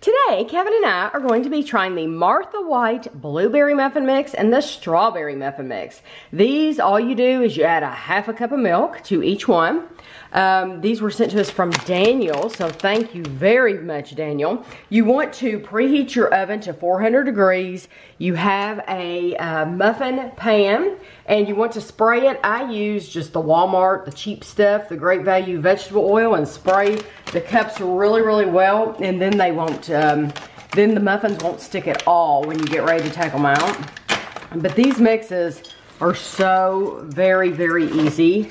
Today, Kevin and I are going to be trying the Martha White Blueberry Muffin Mix and the Strawberry Muffin Mix. These, all you do is you add a half a cup of milk to each one. These were sent to us from Daniel, so thank you very much, Daniel. You want to preheat your oven to 400 degrees. You have a muffin pan, and you want to spray it. I use just the Walmart, the cheap stuff, the Great Value vegetable oil, and spray the cups really, really well, and then they won't. Then the muffins won't stick at all when you get ready to take them out. But these mixes are so very, very easy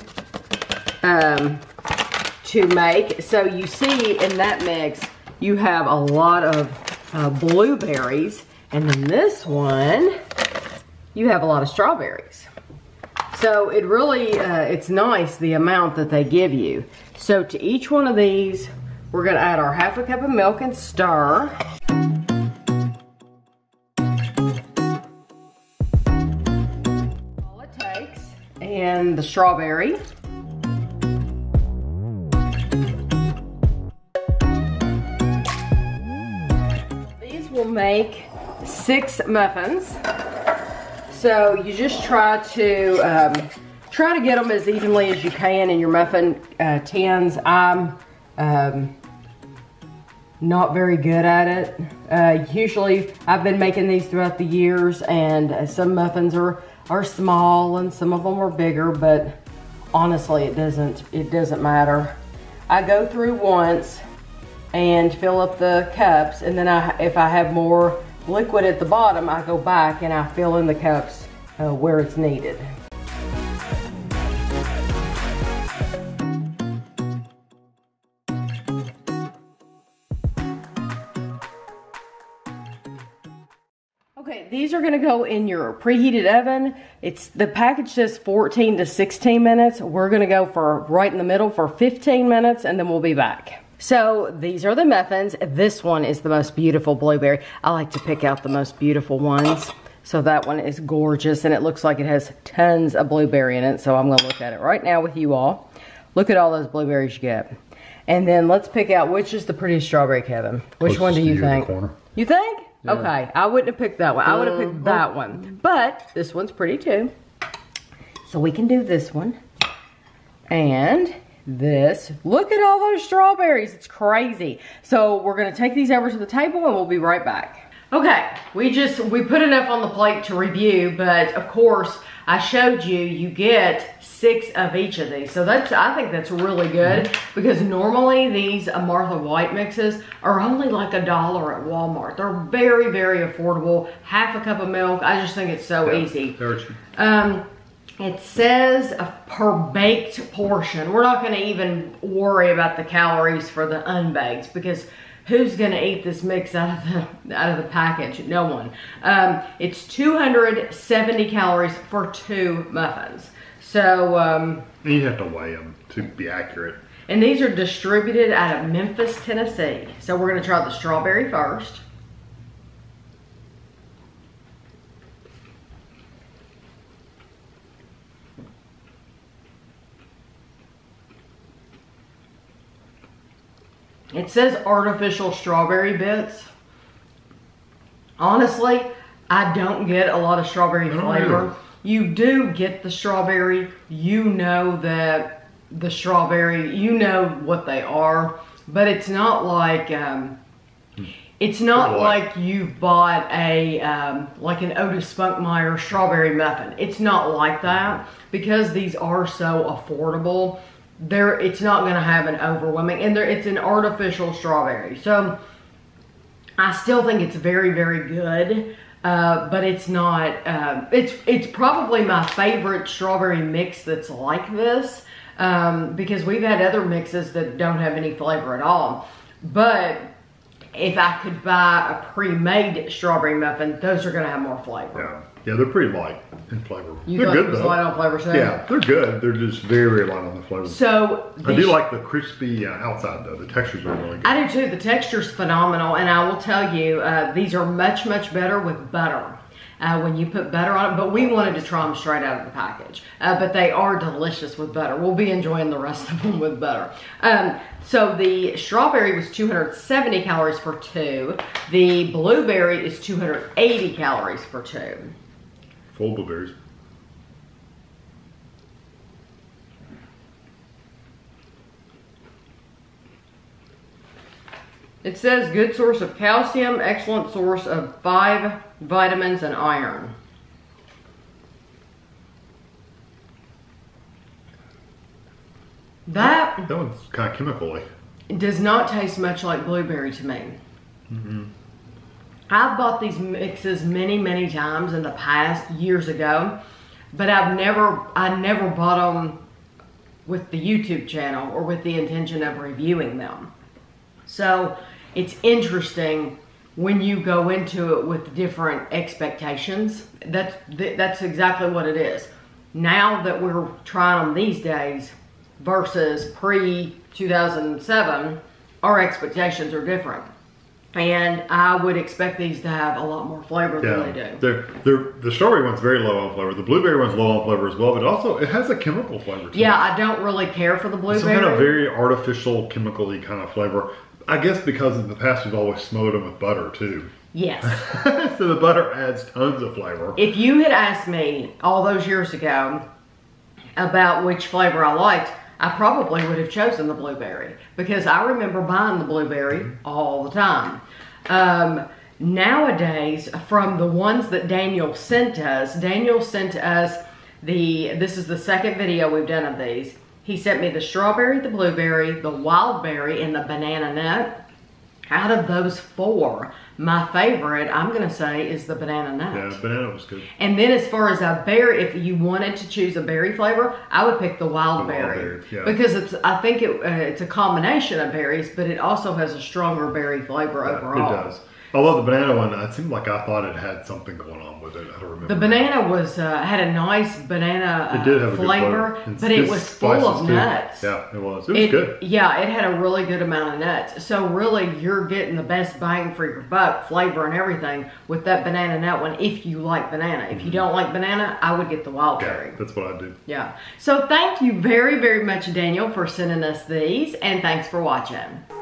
to make. So you see in that mix, you have a lot of blueberries. And in this one, you have a lot of strawberries. So it really, it's nice the amount that they give you. So to each one of these, we're going to add our half a cup of milk and stir. All it takes. And the strawberry. These will make 6 muffins. So you just try to get them as evenly as you can in your muffin tins. I'm not very good at it. Usually I've been making these throughout the years, and some muffins are small and some of them are bigger, but honestly it doesn't matter. I go through once and fill up the cups, and then if I have more liquid at the bottom, I go back and I fill in the cups where it's needed. These are going to go in your preheated oven. It's the package says 14 to 16 minutes. We're going to go for right in the middle for 15 minutes, and then we'll be back. So these are the muffins. This one is the most beautiful blueberry. I like to pick out the most beautiful ones. So that one is gorgeous, and it looks like it has tons of blueberry in it. So I'm going to look at it right now with you all. Look at all those blueberries you get. And then let's pick out which is the prettiest strawberry, Kevin. Which one do you think? You think? Yeah. Okay, I wouldn't have picked that one. I would have picked that one. But this one's pretty too. So we can do this one. And this. Look at all those strawberries. It's crazy. So we're going to take these over to the table and we'll be right back. Okay, we put enough on the plate to review. But of course, I showed you, you get 6 of each of these. So I think that's really good, because normally these Martha White mixes are only like $1 at Walmart. They're very, very affordable. Half a cup of milk. I just think it's so easy. It says per baked portion. We're not going to even worry about the calories for the unbaked, because who's going to eat this mix out of the package? No one. It's 270 calories for 2 muffins. So, you have to weigh them to be accurate. And these are distributed out of Memphis, Tennessee. So we're going to try the strawberry first. It says artificial strawberry bits. Honestly, I don't get a lot of strawberry flavor. You do get the strawberry. You know that the strawberry, you know what they are, but it's not like it's not like you bought a like an Otis Spunkmeyer strawberry muffin. It's not like that, because these are so affordable. It's not going to have an overwhelming, and it's an artificial strawberry. So I still think it's very, very good. But it's not, it's probably my favorite strawberry mix that's like this, because we've had other mixes that don't have any flavor at all. But if I could buy a pre-made strawberry muffin, those are going to have more flavor. Yeah, they're pretty light in flavor. They're good though. Light on flavor, so yeah, they're good. They're just very, very light on the flavor. So I do like the crispy outside though. The textures are really good. I do too. The texture's phenomenal, and I will tell you, these are much, much better with butter. when you put butter on them, but we wanted to try them straight out of the package. But they are delicious with butter. We'll be enjoying the rest of them with butter. So the strawberry was 270 calories for two. The blueberry is 280 calories for two. Full blueberries. It says good source of calcium, excellent source of 5 vitamins and iron. That one's kind of chemical-y. It does not taste much like blueberry to me. Mm-hmm. I've bought these mixes many times in the past, years ago, but I never bought them with the YouTube channel or with the intention of reviewing them. So it's interesting when you go into it with different expectations. That's exactly what it is. Now that we're trying them these days versus pre-2007, our expectations are different. And I would expect these to have a lot more flavor than they do. The strawberry one's very low on flavor. The blueberry one's low on flavor as well, but also it has a chemical flavor to it. I don't really care for the blueberry. It's some kind of very artificial, chemical-y kind of flavor. I guess because in the past we've always smothered them with butter too. Yes. So the butter adds tons of flavor. If you had asked me all those years ago about which flavor I liked, I probably would have chosen the blueberry because I remember buying the blueberry all the time. Nowadays, from the ones that Daniel sent us this is the second video we've done of these. He sent me the strawberry, the blueberry, the wild berry, and the banana nut. Out of those four, my favorite, I'm going to say, is the banana nut. Yeah, the banana was good. And then as far as a berry, if you wanted to choose a berry flavor, I would pick the wild berry. Because I think it's a combination of berries, but it also has a stronger berry flavor overall. It does. Although the banana one, it seemed like I thought it had something going on with it. I don't remember. The banana was had a nice banana flavor, but it was full of nuts. Yeah, it was. It was good. Yeah, it had a really good amount of nuts. So really, you're getting the best bang for your buck, flavor and everything, with that banana nut one. If you like banana, if you don't like banana, I would get the wild berry. That's what I do. Yeah. So thank you very much, Daniel, for sending us these, and thanks for watching.